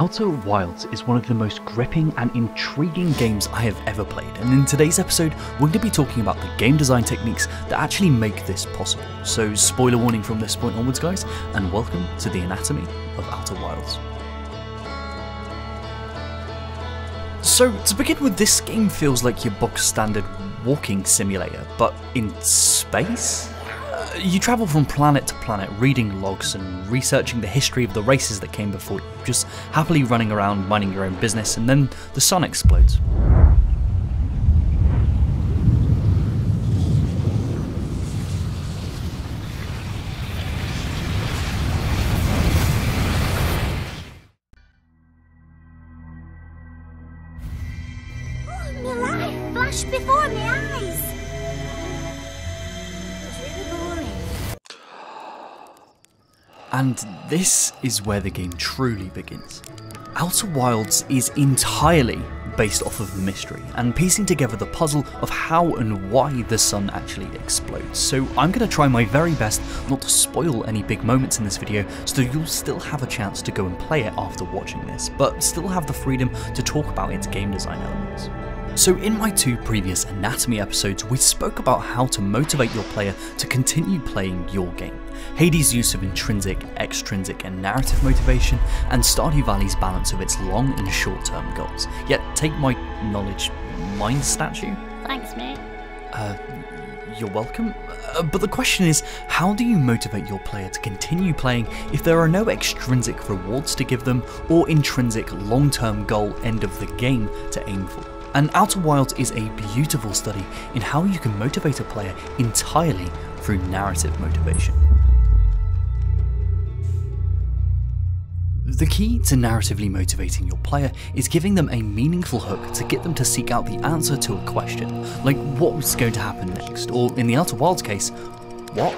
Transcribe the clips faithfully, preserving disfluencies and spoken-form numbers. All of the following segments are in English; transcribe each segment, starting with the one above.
Outer Wilds is one of the most gripping and intriguing games I have ever played, and in today's episode we're going to be talking about the game design techniques that actually make this possible. So spoiler warning from this point onwards guys, and welcome to the anatomy of Outer Wilds. So to begin with, this game feels like your box standard walking simulator, but in space? Uh, you travel from planet to planet, reading logs and researching the history of the races that came before you, just happily running around minding your own business, and then the sun explodes. Before my eyes. And this is where the game truly begins. Outer Wilds is entirely based off of mystery and piecing together the puzzle of how and why the sun actually explodes. So I'm going to try my very best not to spoil any big moments in this video, so you'll still have a chance to go and play it after watching this, but still have the freedom to talk about its game design elements. So in my two previous anatomy episodes, we spoke about how to motivate your player to continue playing your game, Hades' use of intrinsic, extrinsic and narrative motivation, and Stardew Valley's balance of its long and short term goals. Yet take my knowledge mind statue. Thanks mate. Uh, you're welcome. Uh, but the question is, how do you motivate your player to continue playing if there are no extrinsic rewards to give them or intrinsic long term goal end of the game to aim for? And Outer Wilds is a beautiful study in how you can motivate a player entirely through narrative motivation. The key to narratively motivating your player is giving them a meaningful hook to get them to seek out the answer to a question, like what's going to happen next, or in the Outer Wilds case, what?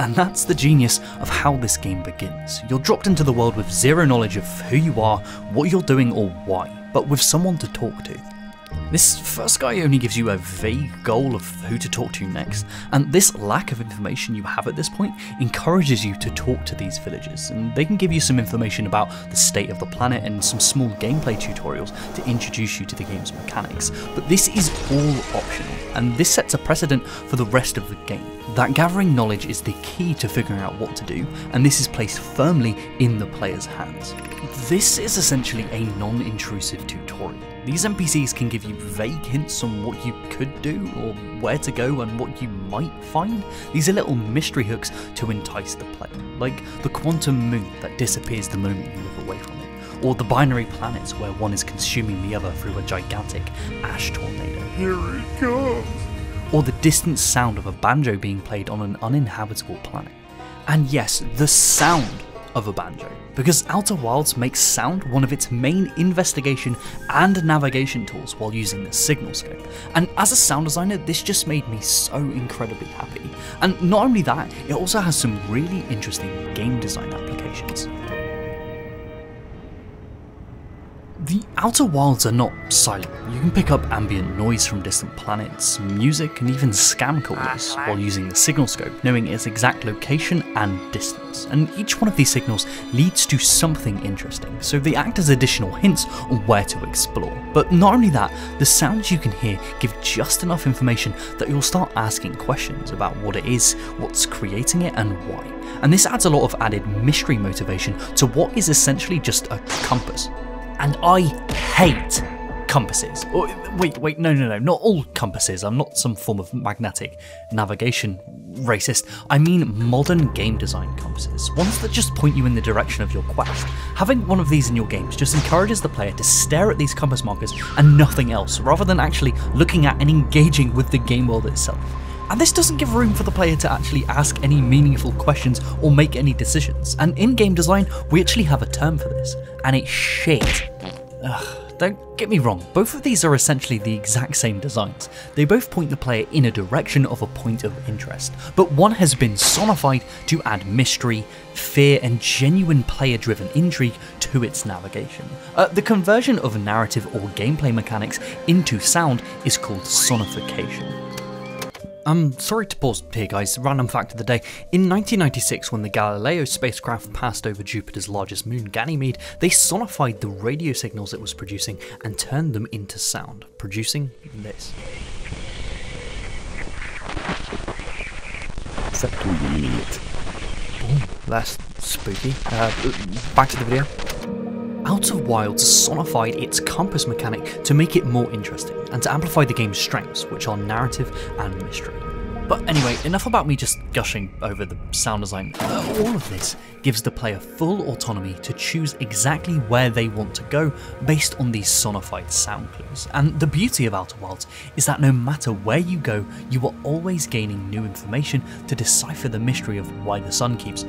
And that's the genius of how this game begins. You're dropped into the world with zero knowledge of who you are, what you're doing or why, but with someone to talk to. This first guy only gives you a vague goal of who to talk to next, and this lack of information you have at this point encourages you to talk to these villagers, and they can give you some information about the state of the planet and some small gameplay tutorials to introduce you to the game's mechanics, but this is all optional, and this sets a precedent for the rest of the game. That gathering knowledge is the key to figuring out what to do, and this is placed firmly in the player's hands. This is essentially a non-intrusive tutorial. These N P Cs can give you vague hints on what you could do or where to go and what you might find. These are little mystery hooks to entice the player, like the quantum moon that disappears the moment you live away from it, or the binary planets where one is consuming the other through a gigantic ash tornado. Here it comes! Or the distant sound of a banjo being played on an uninhabitable planet. And yes, the sound of a banjo, because Outer Wilds makes sound one of its main investigation and navigation tools while using the signal scope, and as a sound designer this just made me so incredibly happy, and not only that, it also has some really interesting game design applications. The Outer Wilds are not silent. You can pick up ambient noise from distant planets, music and even scam callers while using the signal scope, knowing its exact location and distance, and each one of these signals leads to something interesting, so they act as additional hints on where to explore. But not only that, the sounds you can hear give just enough information that you'll start asking questions about what it is, what's creating it and why, and this adds a lot of added mystery motivation to what is essentially just a compass. And I hate compasses. Oh, wait, wait, no, no, no, not all compasses. I'm not some form of magnetic navigation racist. I mean modern game design compasses, ones that just point you in the direction of your quest. Having one of these in your games just encourages the player to stare at these compass markers and nothing else, rather than actually looking at and engaging with the game world itself. And this doesn't give room for the player to actually ask any meaningful questions or make any decisions, and in game design we actually have a term for this, and it's shit. Ugh, don't get me wrong, both of these are essentially the exact same designs. They both point the player in a direction of a point of interest, but one has been sonified to add mystery, fear and genuine player-driven intrigue to its navigation. Uh, the conversion of narrative or gameplay mechanics into sound is called sonification. Um, sorry to pause here guys, random fact of the day. In nineteen ninety-six, when the Galileo spacecraft passed over Jupiter's largest moon, Ganymede, they sonified the radio signals it was producing and turned them into sound, producing this. Boom, that's spooky. Uh, back to the video. Outer Wilds sonified its compass mechanic to make it more interesting and to amplify the game's strengths, which are narrative and mystery. But anyway, enough about me just gushing over the sound design. Uh, all of this gives the player full autonomy to choose exactly where they want to go based on these sonified sound clues. And the beauty of Outer Wilds is that no matter where you go, you are always gaining new information to decipher the mystery of why the sun keeps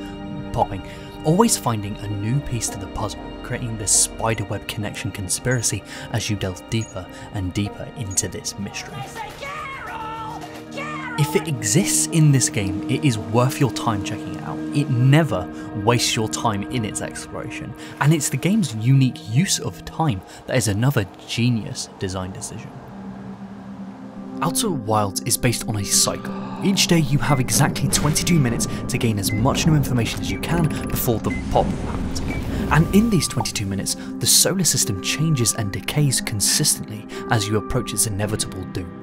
popping, always finding a new piece to the puzzle, creating this spiderweb connection conspiracy as you delve deeper and deeper into this mystery. If it exists in this game, it is worth your time checking it out. It never wastes your time in its exploration, and it's the game's unique use of time that is another genius design decision. Outer Wilds is based on a cycle. Each day you have exactly twenty-two minutes to gain as much new information as you can before the pop happens again. And in these twenty-two minutes, the solar system changes and decays consistently as you approach its inevitable doom.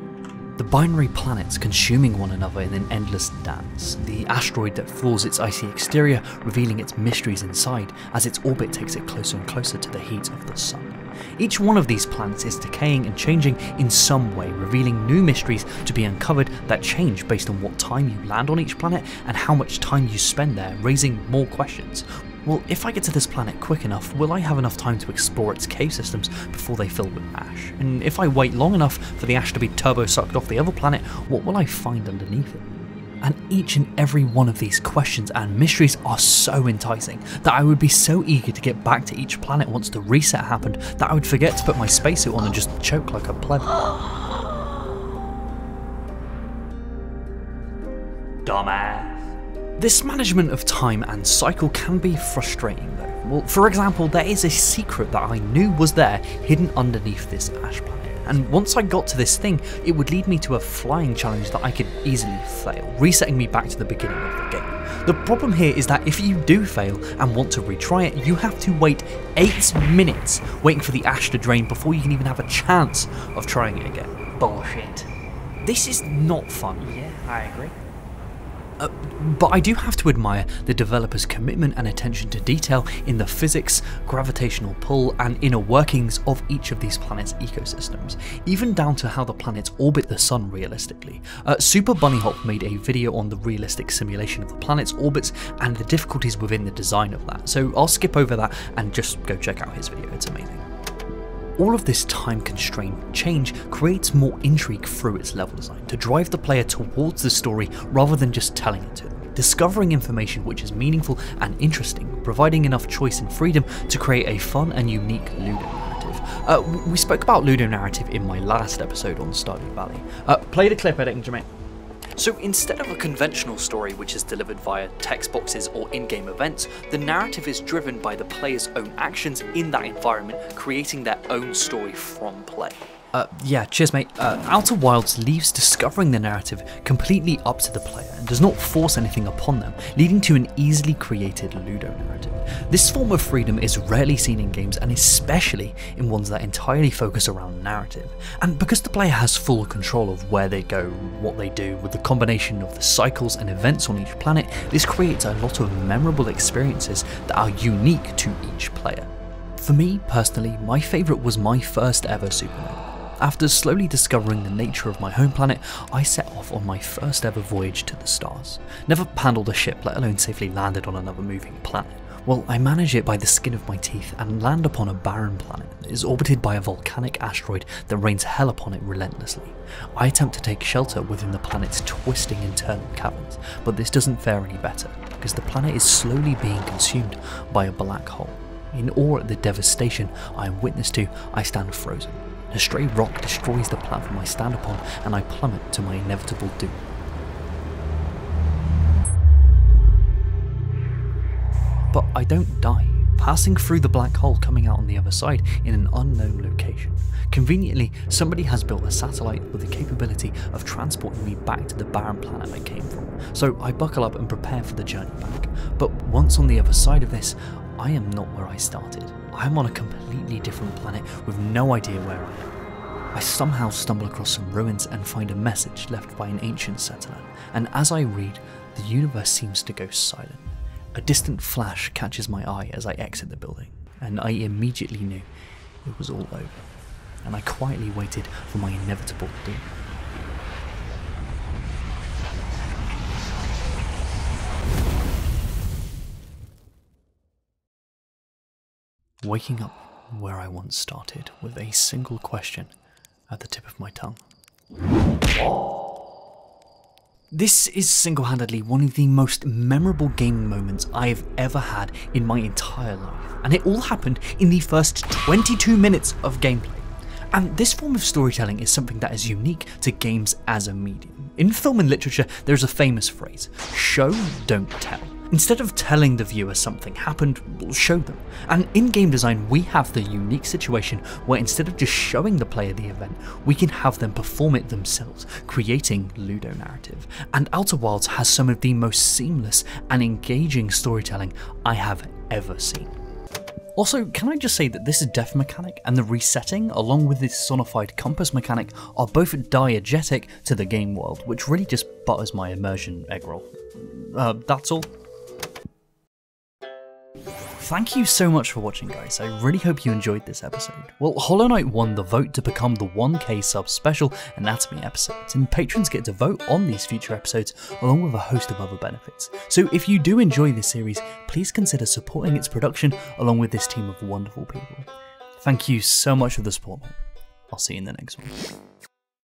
The binary planets consuming one another in an endless dance, the asteroid that floors its icy exterior revealing its mysteries inside as its orbit takes it closer and closer to the heat of the sun. Each one of these planets is decaying and changing in some way, revealing new mysteries to be uncovered that change based on what time you land on each planet and how much time you spend there, raising more questions. Well, if I get to this planet quick enough, will I have enough time to explore its cave systems before they fill with ash? And if I wait long enough for the ash to be turbo-sucked off the other planet, what will I find underneath it? And each and every one of these questions and mysteries are so enticing that I would be so eager to get back to each planet once the reset happened that I would forget to put my spacesuit on and just choke like a pleb. Dumbass. This management of time and cycle can be frustrating though. Well, for example, there is a secret that I knew was there hidden underneath this ash planet, and once I got to this thing, it would lead me to a flying challenge that I could easily fail, resetting me back to the beginning of the game. The problem here is that if you do fail and want to retry it, you have to wait eight minutes waiting for the ash to drain before you can even have a chance of trying it again. Bullshit. This is not fun. Yeah, I agree. Uh, but I do have to admire the developer's commitment and attention to detail in the physics, gravitational pull and inner workings of each of these planets' ecosystems, even down to how the planets orbit the sun realistically. Uh, Super Bunnyhop made a video on the realistic simulation of the planets' orbits and the difficulties within the design of that, so I'll skip over that and just go check out his video, it's amazing. All of this time-constrained change creates more intrigue through its level design to drive the player towards the story rather than just telling it to them, discovering information which is meaningful and interesting, providing enough choice and freedom to create a fun and unique ludonarrative. Uh, we spoke about ludonarrative in my last episode on Stardew Valley. Uh, play the clip editing, Jermaine. So instead of a conventional story which is delivered via text boxes or in-game events, the narrative is driven by the player's own actions in that environment, creating their own story from play. Uh, yeah, cheers mate. Uh, Outer Wilds leaves discovering the narrative completely up to the player and does not force anything upon them, leading to an easily created ludonarrative. This form of freedom is rarely seen in games and especially in ones that entirely focus around narrative. And because the player has full control of where they go, what they do, with the combination of the cycles and events on each planet, this creates a lot of memorable experiences that are unique to each player. For me, personally, my favourite was my first ever supernova. After slowly discovering the nature of my home planet, I set off on my first ever voyage to the stars. Never handled a ship, let alone safely landed on another moving planet. Well, I manage it by the skin of my teeth and land upon a barren planet that is orbited by a volcanic asteroid that rains hell upon it relentlessly. I attempt to take shelter within the planet's twisting internal caverns, but this doesn't fare any better, because the planet is slowly being consumed by a black hole. In awe at the devastation I am witness to, I stand frozen. A stray rock destroys the platform I stand upon, and I plummet to my inevitable doom. But I don't die. passing through the black hole, coming out on the other side in an unknown location. Conveniently, somebody has built a satellite with the capability of transporting me back to the barren planet I came from, so I buckle up and prepare for the journey back. But once on the other side of this, I am not where I started. I am on a completely different planet with no idea where I am. I somehow stumble across some ruins and find a message left by an ancient settler, and as I read, the universe seems to go silent. A distant flash catches my eye as I exit the building, and I immediately knew it was all over, and I quietly waited for my inevitable doom. Waking up where I once started with a single question at the tip of my tongue. This is single-handedly one of the most memorable gaming moments I have ever had in my entire life, and it all happened in the first twenty-two minutes of gameplay. And this form of storytelling is something that is unique to games as a medium. In film and literature, there is a famous phrase, show, don't tell. Instead of telling the viewer something happened, we'll show them. And in game design, we have the unique situation where instead of just showing the player the event, we can have them perform it themselves, creating ludonarrative. And Outer Wilds has some of the most seamless and engaging storytelling I have ever seen. Also, can I just say that this death mechanic and the resetting, along with this sonified compass mechanic, are both diegetic to the game world, which really just butters my immersion eggroll. Uh, that's all. Thank you so much for watching, guys. I really hope you enjoyed this episode. Well, Hollow Knight won the vote to become the one K sub special anatomy episodes, and patrons get to vote on these future episodes along with a host of other benefits. So if you do enjoy this series, please consider supporting its production along with this team of wonderful people. Thank you so much for the support. I'll see you in the next one.